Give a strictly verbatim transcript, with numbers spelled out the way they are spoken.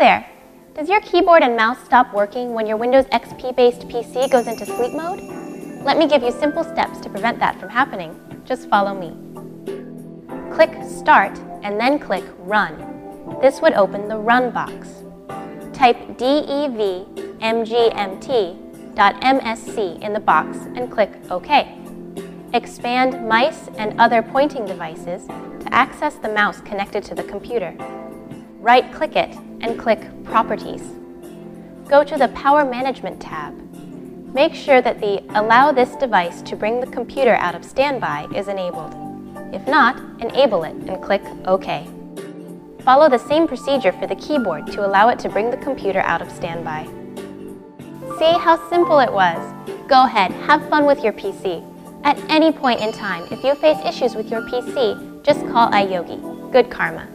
there! Does your keyboard and mouse stop working when your Windows X P-based P C goes into sleep mode? Let me give you simple steps to prevent that from happening. Just follow me. Click Start and then click Run. This would open the Run box. Type dev m g m t dot m s c in the box and click OK. Expand Mice and Other Pointing Devices to access the mouse connected to the computer. Right-click it and click Properties. Go to the Power Management tab. Make sure that the Allow this device to bring the computer out of standby is enabled. If not, enable it and click OK. Follow the same procedure for the keyboard to allow it to bring the computer out of standby. See how simple it was? Go ahead, have fun with your P C. At any point in time, if you face issues with your P C, just call iYogi. Good karma.